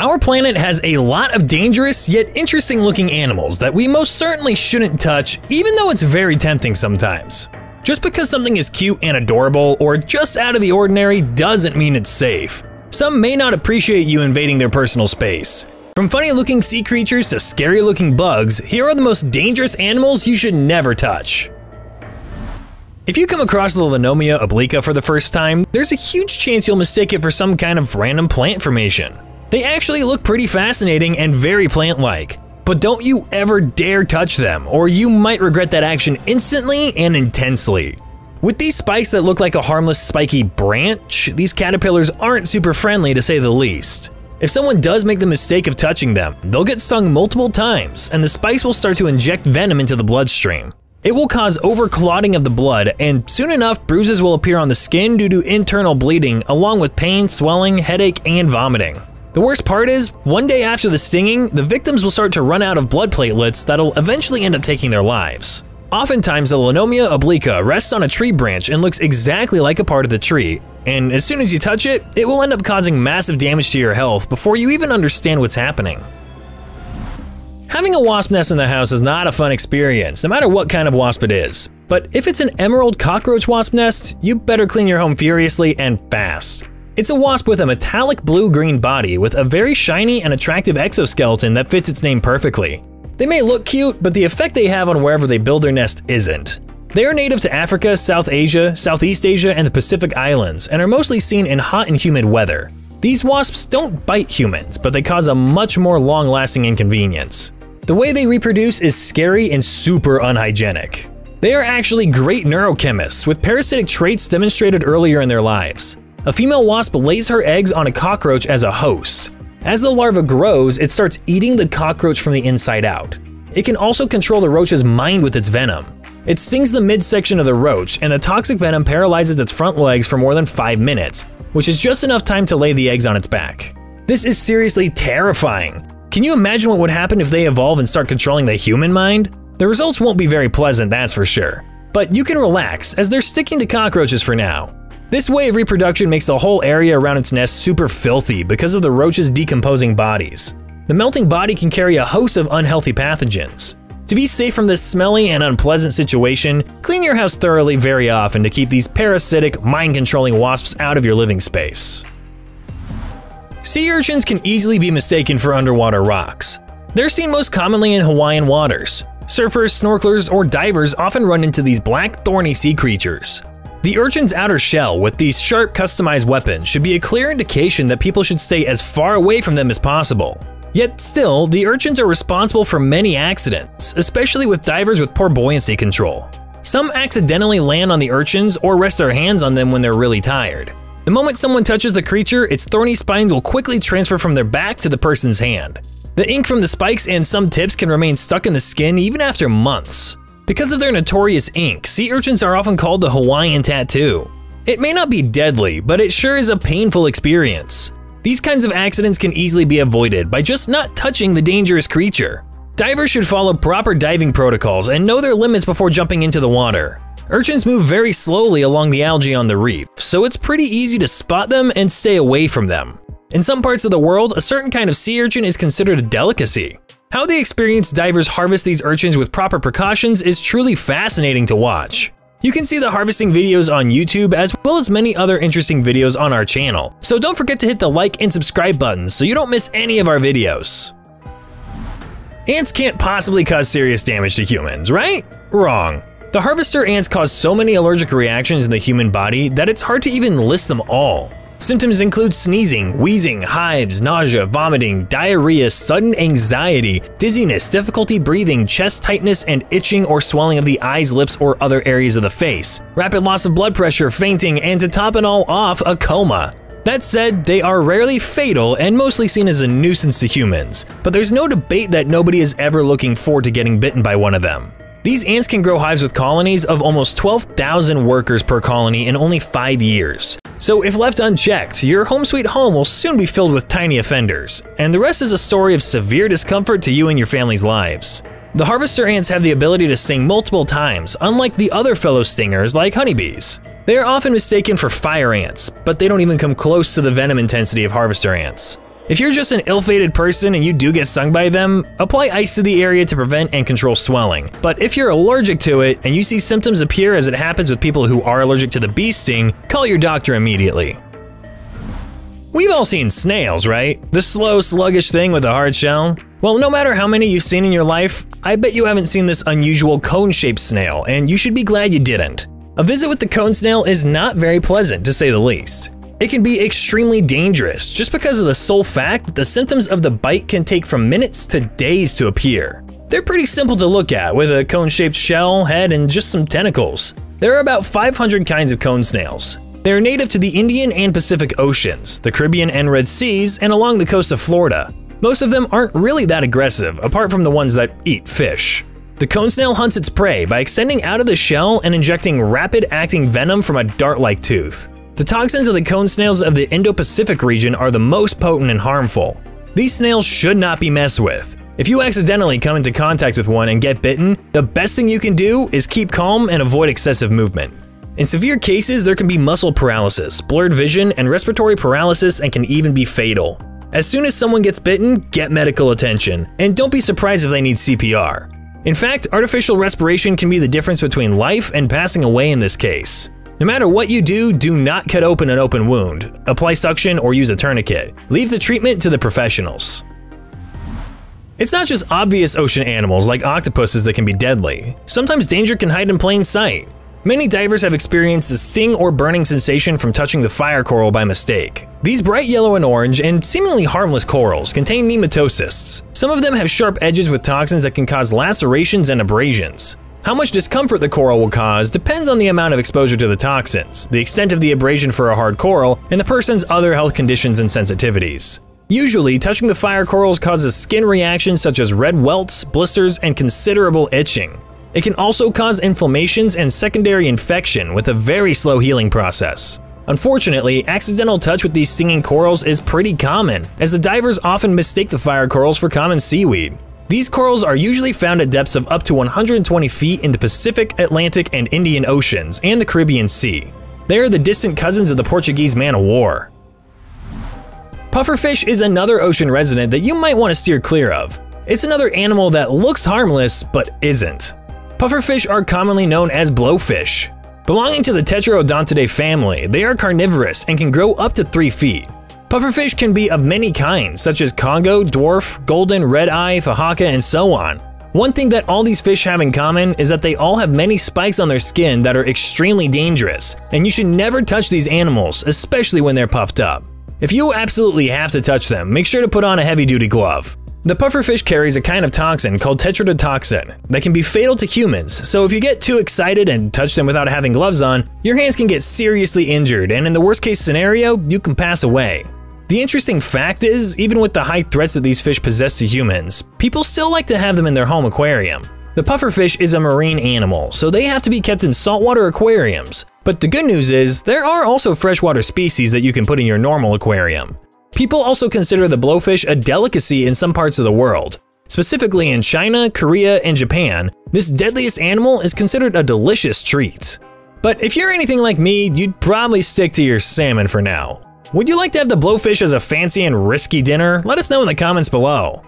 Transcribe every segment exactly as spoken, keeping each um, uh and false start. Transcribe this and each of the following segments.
Our planet has a lot of dangerous yet interesting looking animals that we most certainly shouldn't touch, even though it's very tempting sometimes. Just because something is cute and adorable or just out of the ordinary doesn't mean it's safe. Some may not appreciate you invading their personal space. From funny looking sea creatures to scary looking bugs, here are the most dangerous animals you should never touch. If you come across the Lonomia obliqua for the first time, there's a huge chance you'll mistake it for some kind of random plant formation. They actually look pretty fascinating and very plant-like, but don't you ever dare touch them, or you might regret that action instantly and intensely. With these spikes that look like a harmless spiky branch, these caterpillars aren't super friendly to say the least. If someone does make the mistake of touching them, they'll get stung multiple times, and the spikes will start to inject venom into the bloodstream. It will cause overclotting of the blood, and soon enough, bruises will appear on the skin due to internal bleeding, along with pain, swelling, headache, and vomiting. The worst part is, one day after the stinging, the victims will start to run out of blood platelets that'll eventually end up taking their lives. Oftentimes, the Lonomia obliqua rests on a tree branch and looks exactly like a part of the tree, and as soon as you touch it, it will end up causing massive damage to your health before you even understand what's happening. Having a wasp nest in the house is not a fun experience, no matter what kind of wasp it is. But if it's an emerald cockroach wasp nest, you better clean your home furiously and fast. It's a wasp with a metallic blue-green body with a very shiny and attractive exoskeleton that fits its name perfectly. They may look cute, but the effect they have on wherever they build their nest isn't. They are native to Africa, South Asia, Southeast Asia, and the Pacific Islands, and are mostly seen in hot and humid weather. These wasps don't bite humans, but they cause a much more long-lasting inconvenience. The way they reproduce is scary and super unhygienic. They are actually great neurochemists, with parasitic traits demonstrated earlier in their lives. A female wasp lays her eggs on a cockroach as a host. As the larva grows, it starts eating the cockroach from the inside out. It can also control the roach's mind with its venom. It stings the midsection of the roach, and the toxic venom paralyzes its front legs for more than five minutes, which is just enough time to lay the eggs on its back. This is seriously terrifying. Can you imagine what would happen if they evolve and start controlling the human mind? The results won't be very pleasant, that's for sure. But you can relax, as they're sticking to cockroaches for now. This way of reproduction makes the whole area around its nest super filthy because of the roach's decomposing bodies. The melting body can carry a host of unhealthy pathogens. To be safe from this smelly and unpleasant situation, clean your house thoroughly very often to keep these parasitic, mind-controlling wasps out of your living space. Sea urchins can easily be mistaken for underwater rocks. They're seen most commonly in Hawaiian waters. Surfers, snorkelers, or divers often run into these black, thorny sea creatures. The urchin's outer shell with these sharp, customized weapons should be a clear indication that people should stay as far away from them as possible. Yet still, the urchins are responsible for many accidents, especially with divers with poor buoyancy control. Some accidentally land on the urchins or rest their hands on them when they're really tired. The moment someone touches the creature, its thorny spines will quickly transfer from their back to the person's hand. The ink from the spikes and some tips can remain stuck in the skin even after months. Because of their notorious ink, sea urchins are often called the Hawaiian tattoo. It may not be deadly, but it sure is a painful experience. These kinds of accidents can easily be avoided by just not touching the dangerous creature. Divers should follow proper diving protocols and know their limits before jumping into the water. Urchins move very slowly along the algae on the reef, so it's pretty easy to spot them and stay away from them. In some parts of the world, a certain kind of sea urchin is considered a delicacy. How the experienced divers harvest these urchins with proper precautions is truly fascinating to watch. You can see the harvesting videos on YouTube as well as many other interesting videos on our channel, so don't forget to hit the like and subscribe buttons so you don't miss any of our videos. Ants can't possibly cause serious damage to humans, right? Wrong. The harvester ants cause so many allergic reactions in the human body that it's hard to even list them all. Symptoms include sneezing, wheezing, hives, nausea, vomiting, diarrhea, sudden anxiety, dizziness, difficulty breathing, chest tightness, and itching or swelling of the eyes, lips, or other areas of the face, rapid loss of blood pressure, fainting, and to top it all off, a coma. That said, they are rarely fatal and mostly seen as a nuisance to humans, but there's no debate that nobody is ever looking forward to getting bitten by one of them. These ants can grow hives with colonies of almost twelve thousand workers per colony in only five years. So if left unchecked, your home sweet home will soon be filled with tiny offenders, and the rest is a story of severe discomfort to you and your family's lives. The harvester ants have the ability to sting multiple times, unlike the other fellow stingers like honeybees. They are often mistaken for fire ants, but they don't even come close to the venom intensity of harvester ants. If you're just an ill-fated person and you do get stung by them, apply ice to the area to prevent and control swelling. But if you're allergic to it and you see symptoms appear as it happens with people who are allergic to the bee sting, call your doctor immediately. We've all seen snails, right? The slow, sluggish thing with a hard shell. Well, no matter how many you've seen in your life, I bet you haven't seen this unusual cone-shaped snail, and you should be glad you didn't. A visit with the cone snail is not very pleasant, to say the least. It can be extremely dangerous, just because of the sole fact that the symptoms of the bite can take from minutes to days to appear. They're pretty simple to look at, with a cone-shaped shell, head, and just some tentacles. There are about five hundred kinds of cone snails. They are native to the Indian and Pacific Oceans, the Caribbean and Red Seas, and along the coast of Florida. Most of them aren't really that aggressive, apart from the ones that eat fish. The cone snail hunts its prey by extending out of the shell and injecting rapid-acting venom from a dart-like tooth. The toxins of the cone snails of the Indo-Pacific region are the most potent and harmful. These snails should not be messed with. If you accidentally come into contact with one and get bitten, the best thing you can do is keep calm and avoid excessive movement. In severe cases, there can be muscle paralysis, blurred vision, and respiratory paralysis, and can even be fatal. As soon as someone gets bitten, get medical attention, and don't be surprised if they need C P R. In fact, artificial respiration can be the difference between life and passing away in this case. No matter what you do, do not cut open an open wound, apply suction, or use a tourniquet. Leave the treatment to the professionals. It's not just obvious ocean animals like octopuses that can be deadly. Sometimes danger can hide in plain sight. Many divers have experienced a sting or burning sensation from touching the fire coral by mistake. These bright yellow and orange and seemingly harmless corals contain nematocysts. Some of them have sharp edges with toxins that can cause lacerations and abrasions. How much discomfort the coral will cause depends on the amount of exposure to the toxins, the extent of the abrasion for a hard coral, and the person's other health conditions and sensitivities. Usually, touching the fire corals causes skin reactions such as red welts, blisters, and considerable itching. It can also cause inflammations and secondary infection with a very slow healing process. Unfortunately, accidental touch with these stinging corals is pretty common, as the divers often mistake the fire corals for common seaweed. These corals are usually found at depths of up to one hundred twenty feet in the Pacific, Atlantic, and Indian Oceans, and the Caribbean Sea. They are the distant cousins of the Portuguese man-of-war. Pufferfish is another ocean resident that you might want to steer clear of. It's another animal that looks harmless, but isn't. Pufferfish are commonly known as blowfish. Belonging to the Tetraodontidae family, they are carnivorous and can grow up to three feet. Pufferfish can be of many kinds, such as Congo, Dwarf, Golden, Red-Eyed, Fahaka, and so on. One thing that all these fish have in common is that they all have many spikes on their skin that are extremely dangerous, and you should never touch these animals, especially when they're puffed up. If you absolutely have to touch them, make sure to put on a heavy-duty glove. The pufferfish carries a kind of toxin called tetrodotoxin that can be fatal to humans, so if you get too excited and touch them without having gloves on, your hands can get seriously injured, and in the worst case scenario, you can pass away. The interesting fact is, even with the high threats that these fish possess to humans, people still like to have them in their home aquarium. The pufferfish is a marine animal, so they have to be kept in saltwater aquariums, but the good news is, there are also freshwater species that you can put in your normal aquarium. People also consider the blowfish a delicacy in some parts of the world. Specifically in China, Korea, and Japan, this deadliest animal is considered a delicious treat. But if you're anything like me, you'd probably stick to your salmon for now. Would you like to have the blowfish as a fancy and risky dinner? Let us know in the comments below.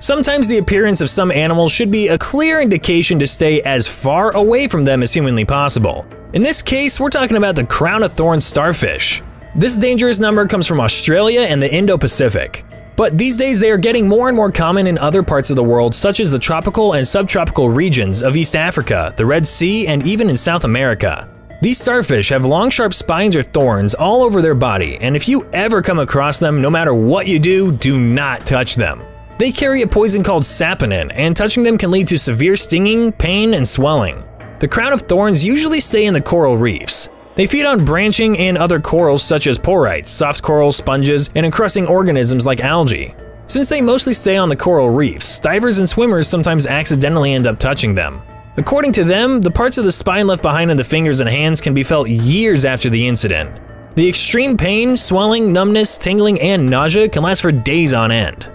Sometimes the appearance of some animals should be a clear indication to stay as far away from them as humanly possible. In this case, we're talking about the crown of thorns starfish. This dangerous number comes from Australia and the Indo-Pacific. But these days they are getting more and more common in other parts of the world, such as the tropical and subtropical regions of East Africa, the Red Sea, and even in South America. These starfish have long sharp spines or thorns all over their body, and if you ever come across them, no matter what you do, do not touch them. They carry a poison called saponin, and touching them can lead to severe stinging, pain, and swelling. The crown of thorns usually stay in the coral reefs. They feed on branching and other corals such as porites, soft corals, sponges, and encrusting organisms like algae. Since they mostly stay on the coral reefs, divers and swimmers sometimes accidentally end up touching them. According to them, the parts of the spine left behind in the fingers and hands can be felt years after the incident. The extreme pain, swelling, numbness, tingling, and nausea can last for days on end.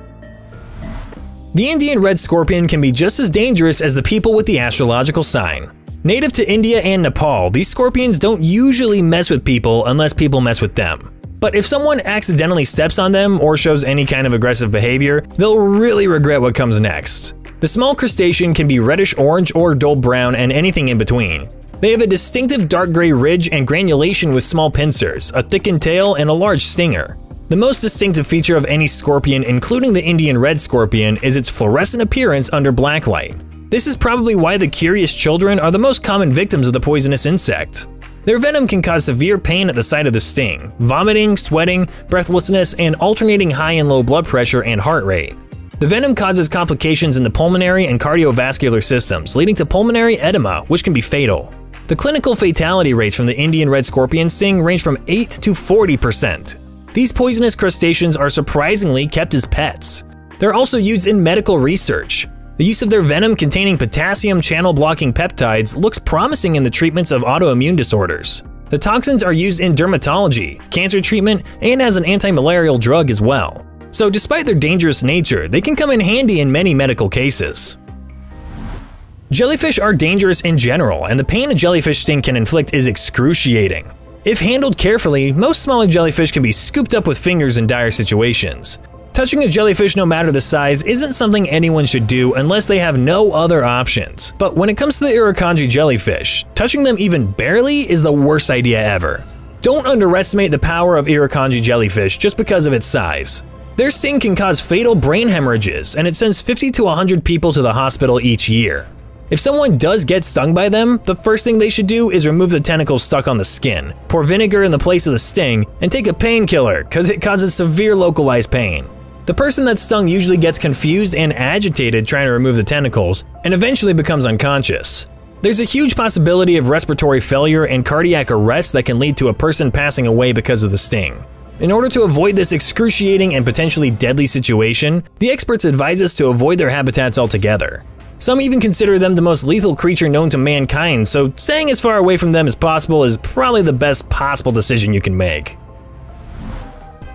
The Indian red scorpion can be just as dangerous as the people with the astrological sign. Native to India and Nepal, these scorpions don't usually mess with people unless people mess with them. But if someone accidentally steps on them or shows any kind of aggressive behavior, they'll really regret what comes next. The small crustacean can be reddish-orange or dull brown and anything in between. They have a distinctive dark gray ridge and granulation with small pincers, a thickened tail, and a large stinger. The most distinctive feature of any scorpion, including the Indian red scorpion, is its fluorescent appearance under black light. This is probably why the curious children are the most common victims of the poisonous insect. Their venom can cause severe pain at the site of the sting, vomiting, sweating, breathlessness, and alternating high and low blood pressure and heart rate. The venom causes complications in the pulmonary and cardiovascular systems, leading to pulmonary edema, which can be fatal. The clinical fatality rates from the Indian red scorpion sting range from eight to forty percent. These poisonous crustaceans are surprisingly kept as pets. They're also used in medical research. The use of their venom containing potassium channel-blocking peptides looks promising in the treatments of autoimmune disorders. The toxins are used in dermatology, cancer treatment, and as an anti-malarial drug as well. So despite their dangerous nature, they can come in handy in many medical cases. Jellyfish are dangerous in general, and the pain a jellyfish sting can inflict is excruciating. If handled carefully, most smaller jellyfish can be scooped up with fingers in dire situations. Touching a jellyfish, no matter the size, isn't something anyone should do unless they have no other options. But when it comes to the Irukandji jellyfish, touching them even barely is the worst idea ever. Don't underestimate the power of Irukandji jellyfish just because of its size. Their sting can cause fatal brain hemorrhages, and it sends fifty to one hundred people to the hospital each year. If someone does get stung by them, the first thing they should do is remove the tentacles stuck on the skin, pour vinegar in the place of the sting, and take a painkiller because it causes severe localized pain. The person that's stung usually gets confused and agitated trying to remove the tentacles and eventually becomes unconscious. There's a huge possibility of respiratory failure and cardiac arrest that can lead to a person passing away because of the sting. In order to avoid this excruciating and potentially deadly situation, the experts advise us to avoid their habitats altogether. Some even consider them the most lethal creature known to mankind, so staying as far away from them as possible is probably the best possible decision you can make.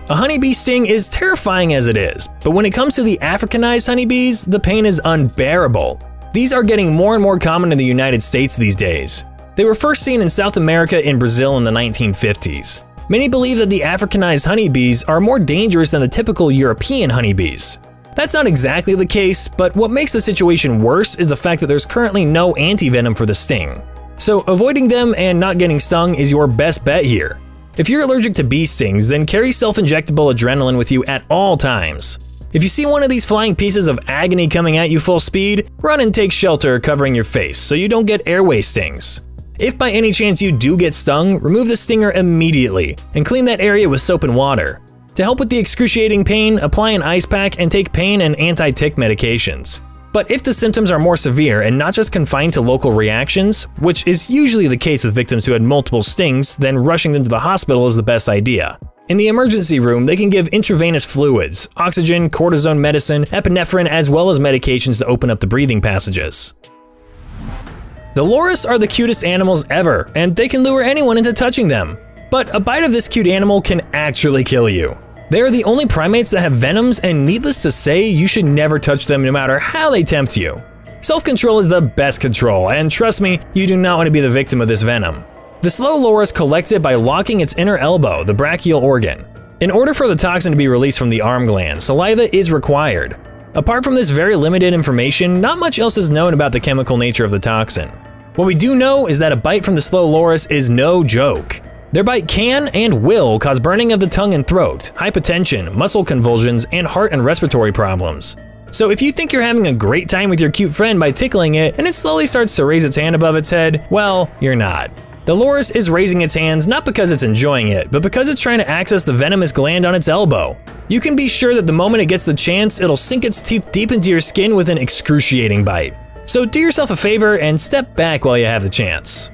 A honeybee sting is terrifying as it is, but when it comes to the Africanized honeybees, the pain is unbearable. These are getting more and more common in the United States these days. They were first seen in South America and Brazil in the nineteen fifties. Many believe that the Africanized honeybees are more dangerous than the typical European honeybees. That's not exactly the case, but what makes the situation worse is the fact that there's currently no antivenom for the sting. So avoiding them and not getting stung is your best bet here. If you're allergic to bee stings, then carry self-injectable adrenaline with you at all times. If you see one of these flying pieces of agony coming at you full speed, run and take shelter covering your face so you don't get airway stings. If by any chance you do get stung, remove the stinger immediately and clean that area with soap and water. To help with the excruciating pain, apply an ice pack and take pain and anti-tick medications. But if the symptoms are more severe and not just confined to local reactions, which is usually the case with victims who had multiple stings, then rushing them to the hospital is the best idea. In the emergency room, they can give intravenous fluids, oxygen, cortisone medicine, epinephrine, as well as medications to open up the breathing passages. The loris are the cutest animals ever, and they can lure anyone into touching them. But a bite of this cute animal can actually kill you. They are the only primates that have venoms, and needless to say, you should never touch them no matter how they tempt you. Self-control is the best control, and trust me, you do not want to be the victim of this venom. The slow loris collects it by locking its inner elbow, the brachial organ. In order for the toxin to be released from the arm gland, saliva is required. Apart from this very limited information, not much else is known about the chemical nature of the toxin. What we do know is that a bite from the slow loris is no joke. Their bite can and will cause burning of the tongue and throat, hypotension, muscle convulsions, and heart and respiratory problems. So if you think you're having a great time with your cute friend by tickling it and it slowly starts to raise its hand above its head, well, you're not. The loris is raising its hands not because it's enjoying it, but because it's trying to access the venomous gland on its elbow. You can be sure that the moment it gets the chance, it'll sink its teeth deep into your skin with an excruciating bite. So do yourself a favor and step back while you have the chance.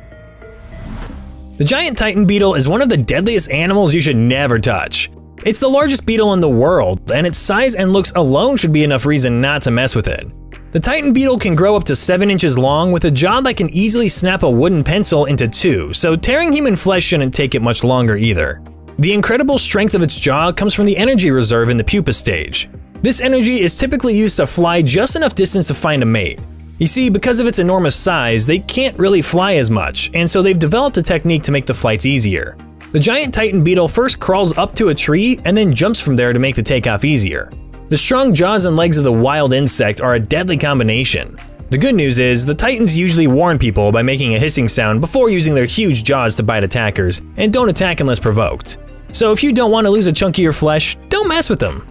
The giant titan beetle is one of the deadliest animals you should never touch. It's the largest beetle in the world, and its size and looks alone should be enough reason not to mess with it. The titan beetle can grow up to seven inches long with a jaw that can easily snap a wooden pencil into two, so tearing human flesh shouldn't take it much longer either. The incredible strength of its jaw comes from the energy reserve in the pupa stage. This energy is typically used to fly just enough distance to find a mate. You see, because of its enormous size, they can't really fly as much, and so they've developed a technique to make the flights easier. The giant titan beetle first crawls up to a tree and then jumps from there to make the takeoff easier. The strong jaws and legs of the wild insect are a deadly combination. The good news is, the titans usually warn people by making a hissing sound before using their huge jaws to bite attackers, and don't attack unless provoked. So if you don't want to lose a chunk of your flesh, don't mess with them.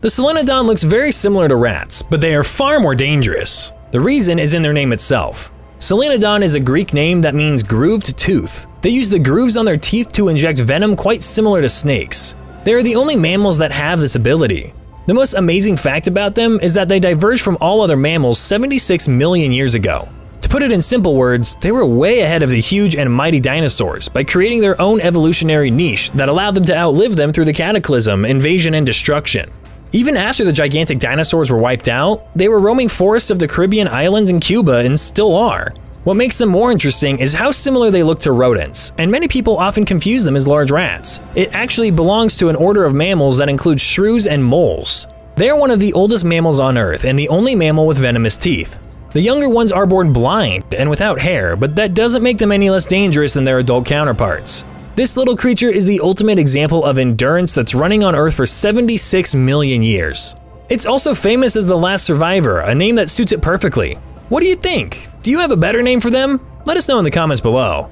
The Solenodon looks very similar to rats, but they are far more dangerous. The reason is in their name itself. Solenodon is a Greek name that means grooved tooth. They use the grooves on their teeth to inject venom quite similar to snakes. They are the only mammals that have this ability. The most amazing fact about them is that they diverged from all other mammals seventy-six million years ago. To put it in simple words, they were way ahead of the huge and mighty dinosaurs by creating their own evolutionary niche that allowed them to outlive them through the cataclysm, invasion, and destruction. Even after the gigantic dinosaurs were wiped out, they were roaming forests of the Caribbean islands and Cuba and still are. What makes them more interesting is how similar they look to rodents, and many people often confuse them as large rats. It actually belongs to an order of mammals that includes shrews and moles. They are one of the oldest mammals on Earth and the only mammal with venomous teeth. The younger ones are born blind and without hair, but that doesn't make them any less dangerous than their adult counterparts. This little creature is the ultimate example of endurance that's running on Earth for seventy-six million years. It's also famous as the last survivor, a name that suits it perfectly. What do you think? Do you have a better name for them? Let us know in the comments below.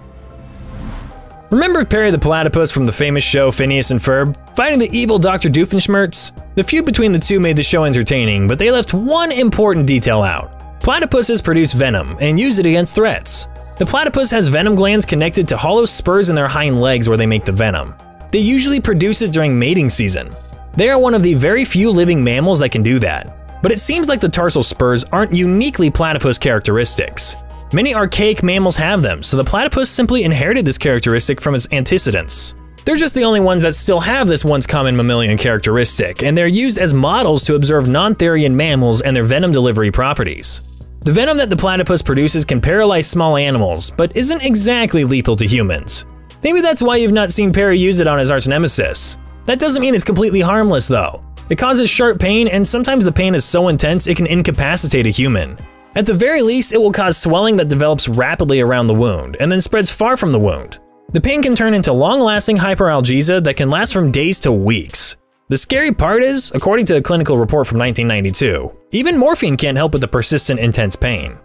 Remember Perry the Platypus from the famous show Phineas and Ferb, fighting the evil Doctor Doofenshmirtz? The feud between the two made the show entertaining, but they left one important detail out. Platypuses produce venom and use it against threats. The platypus has venom glands connected to hollow spurs in their hind legs where they make the venom. They usually produce it during mating season. They are one of the very few living mammals that can do that. But it seems like the tarsal spurs aren't uniquely platypus characteristics. Many archaic mammals have them, so the platypus simply inherited this characteristic from its antecedents. They're just the only ones that still have this once common mammalian characteristic, and they're used as models to observe non-therian mammals and their venom delivery properties. The venom that the platypus produces can paralyze small animals, but isn't exactly lethal to humans. Maybe that's why you've not seen Perry use it on his arch nemesis. That doesn't mean it's completely harmless, though. It causes sharp pain, and sometimes the pain is so intense it can incapacitate a human. At the very least, it will cause swelling that develops rapidly around the wound, and then spreads far from the wound. The pain can turn into long-lasting hyperalgesia that can last from days to weeks. The scary part is, according to a clinical report from nineteen ninety-two, even morphine can't help with the persistent, intense pain.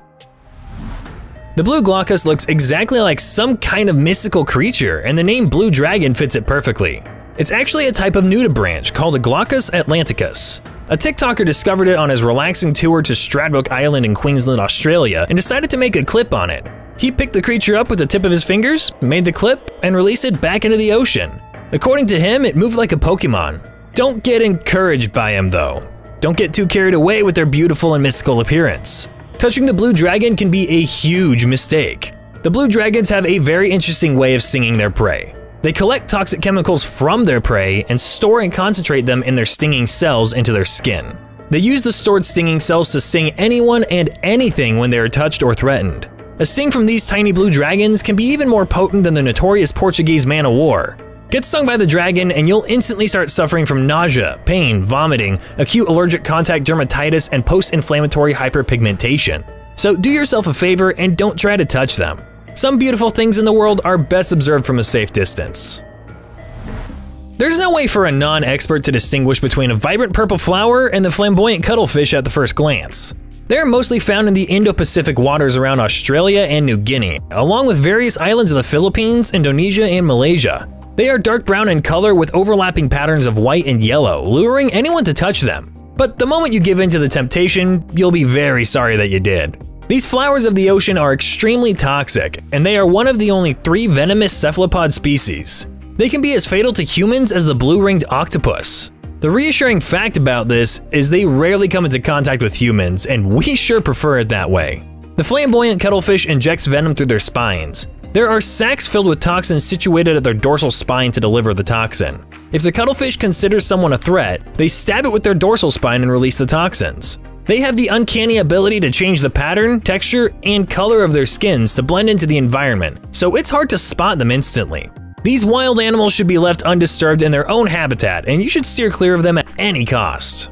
The blue glaucus looks exactly like some kind of mystical creature, and the name blue dragon fits it perfectly. It's actually a type of nudibranch called a Glaucus atlanticus. A TikToker discovered it on his relaxing tour to Stradbroke Island in Queensland, Australia, and decided to make a clip on it. He picked the creature up with the tip of his fingers, made the clip, and released it back into the ocean. According to him, it moved like a Pokemon. Don't get encouraged by him, though. Don't get too carried away with their beautiful and mystical appearance. Touching the blue dragon can be a huge mistake. The blue dragons have a very interesting way of stinging their prey. They collect toxic chemicals from their prey and store and concentrate them in their stinging cells into their skin. They use the stored stinging cells to sting anyone and anything when they are touched or threatened. A sting from these tiny blue dragons can be even more potent than the notorious Portuguese man-of-war. Get stung by the dragon and you'll instantly start suffering from nausea, pain, vomiting, acute allergic contact dermatitis, and post-inflammatory hyperpigmentation. So do yourself a favor and don't try to touch them. Some beautiful things in the world are best observed from a safe distance. There's no way for a non-expert to distinguish between a vibrant purple flower and the flamboyant cuttlefish at the first glance. They're mostly found in the Indo-Pacific waters around Australia and New Guinea, along with various islands in the Philippines, Indonesia, and Malaysia. They are dark brown in color with overlapping patterns of white and yellow, luring anyone to touch them. But the moment you give in to the temptation, you'll be very sorry that you did. These flowers of the ocean are extremely toxic, and they are one of the only three venomous cephalopod species. They can be as fatal to humans as the blue-ringed octopus. The reassuring fact about this is they rarely come into contact with humans, and we sure prefer it that way. The flamboyant cuttlefish injects venom through their spines. There are sacs filled with toxins situated at their dorsal spine to deliver the toxin. If the cuttlefish considers someone a threat, they stab it with their dorsal spine and release the toxins. They have the uncanny ability to change the pattern, texture, and color of their skins to blend into the environment, so it's hard to spot them instantly. These wild animals should be left undisturbed in their own habitat, and you should steer clear of them at any cost.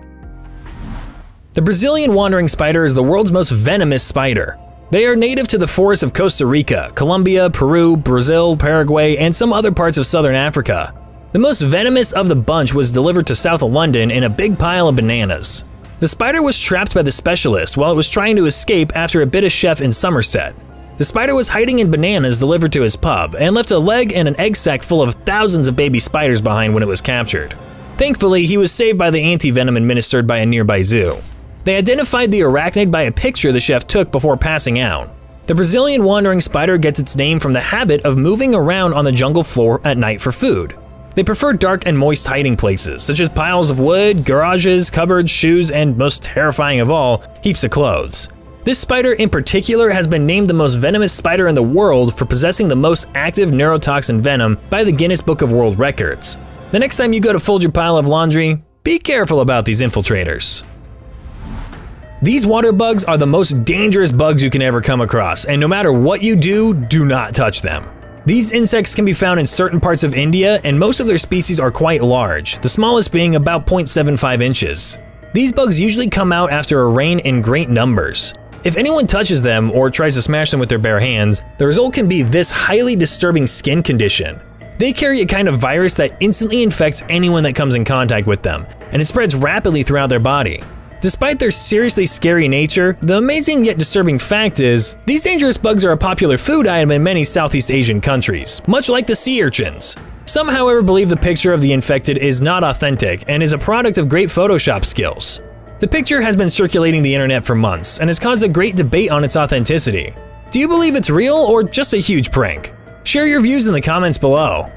The Brazilian wandering spider is the world's most venomous spider. They are native to the forests of Costa Rica, Colombia, Peru, Brazil, Paraguay, and some other parts of southern Africa. The most venomous of the bunch was delivered to south of London in a big pile of bananas. The spider was trapped by the specialist while it was trying to escape after it bit a chef in Somerset. The spider was hiding in bananas delivered to his pub and left a leg and an egg sack full of thousands of baby spiders behind when it was captured. Thankfully, he was saved by the anti-venom administered by a nearby zoo. They identified the arachnid by a picture the chef took before passing out. The Brazilian wandering spider gets its name from the habit of moving around on the jungle floor at night for food. They prefer dark and moist hiding places, such as piles of wood, garages, cupboards, shoes, and, most terrifying of all, heaps of clothes. This spider in particular has been named the most venomous spider in the world for possessing the most active neurotoxin venom by the Guinness Book of World Records. The next time you go to fold your pile of laundry, be careful about these infiltrators. These water bugs are the most dangerous bugs you can ever come across, and no matter what you do, do not touch them. These insects can be found in certain parts of India, and most of their species are quite large, the smallest being about zero point seven five inches. These bugs usually come out after a rain in great numbers. If anyone touches them or tries to smash them with their bare hands, the result can be this highly disturbing skin condition. They carry a kind of virus that instantly infects anyone that comes in contact with them, and it spreads rapidly throughout their body. Despite their seriously scary nature, the amazing yet disturbing fact is, these dangerous bugs are a popular food item in many Southeast Asian countries, much like the sea urchins. Some, however, believe the picture of the infected is not authentic and is a product of great Photoshop skills. The picture has been circulating the internet for months and has caused a great debate on its authenticity. Do you believe it's real or just a huge prank? Share your views in the comments below.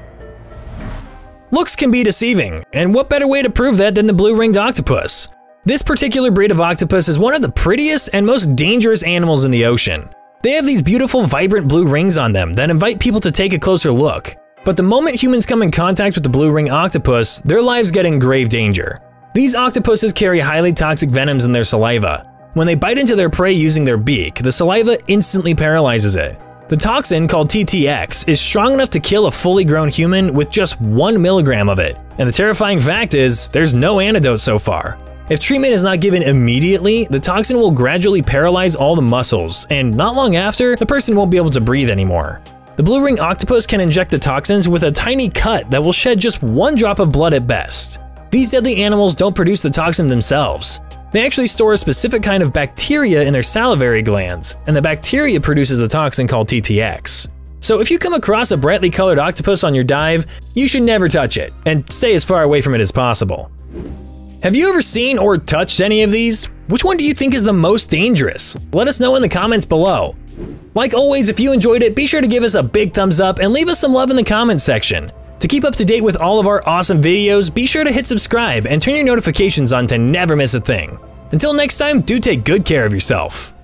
Looks can be deceiving, and what better way to prove that than the blue-ringed octopus? This particular breed of octopus is one of the prettiest and most dangerous animals in the ocean. They have these beautiful, vibrant blue rings on them that invite people to take a closer look. But the moment humans come in contact with the blue-ringed octopus, their lives get in grave danger. These octopuses carry highly toxic venoms in their saliva. When they bite into their prey using their beak, the saliva instantly paralyzes it. The toxin, called T T X, is strong enough to kill a fully grown human with just one milligram of it, and the terrifying fact is, there's no antidote so far. If treatment is not given immediately, the toxin will gradually paralyze all the muscles, and not long after, the person won't be able to breathe anymore. The blue-ringed octopus can inject the toxins with a tiny cut that will shed just one drop of blood at best. These deadly animals don't produce the toxin themselves. They actually store a specific kind of bacteria in their salivary glands, and the bacteria produces a toxin called T T X. So if you come across a brightly colored octopus on your dive, you should never touch it, and stay as far away from it as possible. Have you ever seen or touched any of these? Which one do you think is the most dangerous? Let us know in the comments below. Like always, if you enjoyed it, be sure to give us a big thumbs up and leave us some love in the comments section. To keep up to date with all of our awesome videos, be sure to hit subscribe and turn your notifications on to never miss a thing. Until next time, do take good care of yourself.